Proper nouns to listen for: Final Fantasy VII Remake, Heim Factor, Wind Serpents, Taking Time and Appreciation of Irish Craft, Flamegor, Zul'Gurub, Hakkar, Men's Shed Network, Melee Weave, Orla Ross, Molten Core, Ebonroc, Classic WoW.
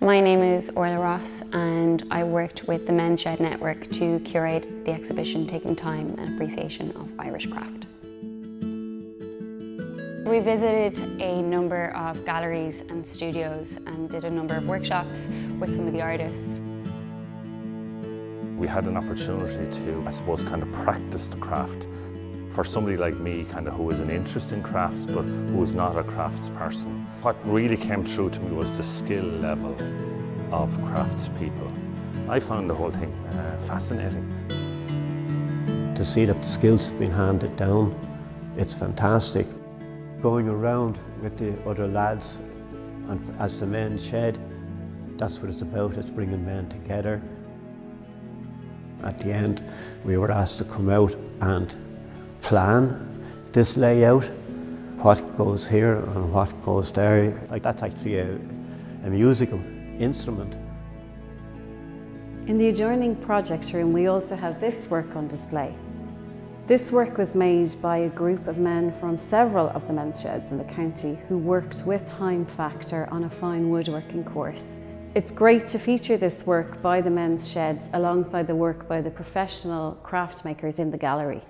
My name is Orla Ross and I worked with the Men's Shed Network to curate the exhibition Taking Time and Appreciation of Irish Craft. We visited a number of galleries and studios and did a number of workshops with some of the artists. We had an opportunity to, I suppose, kind of practice the craft. For somebody like me, kind of who is an interest in crafts, but who is not a crafts person, what really came through to me was the skill level of craftspeople. I found the whole thing fascinating. To see that the skills have been handed down, it's fantastic. Going around with the other lads, and as the Men's Shed, that's what it's about, it's bringing men together. At the end, we were asked to come out and plan this layout, what goes here and what goes there. Like, that's actually a musical instrument. In the adjoining project room, we also have this work on display. This work was made by a group of men from several of the men's sheds in the county who worked with Heim Factor on a fine woodworking course. It's great to feature this work by the men's sheds alongside the work by the professional craft makers in the gallery.